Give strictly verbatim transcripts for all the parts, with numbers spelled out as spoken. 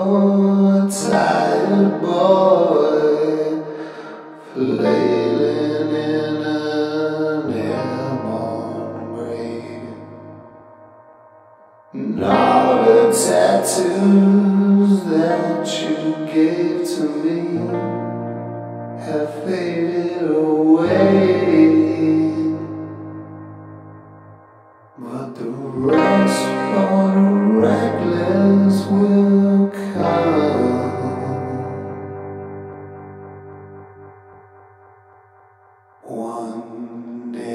poor tired boy flailing in an airborne breeze, and all the tattoos that you gave to me have faded away, but the rest for the reckless will come one day.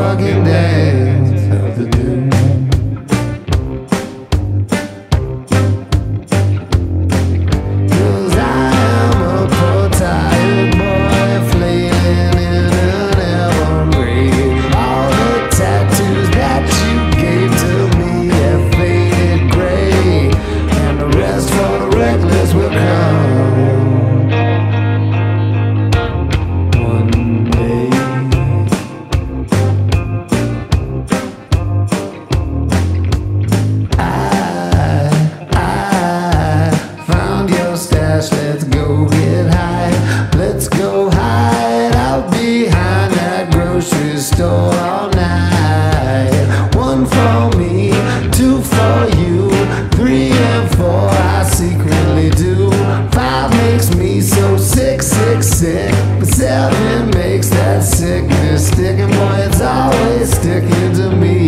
Fucking dance of the doom. Cause I am a poor tired boy flailing in an airborne breeze. All the tattoos that you gave to me have faded gray, and the rest for the reckless will come. Let's go get high, let's go hide out behind that grocery store all night. One for me, two for you, three and four I secretly do. Five makes me so sick, sick, sick, but seven makes that sickness stick, and boy it's always sticking to me.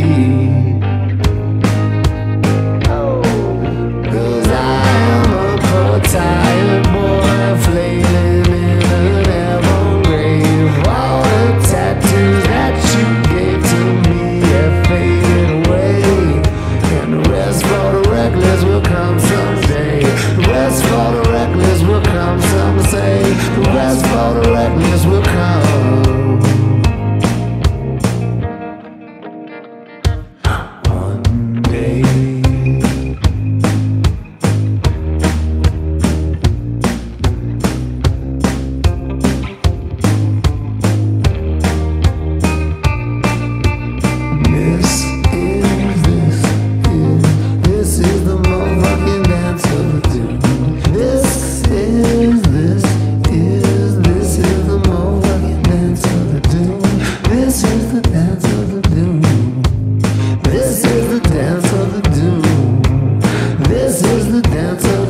This is the dance of the doom. This is the dance of the doom.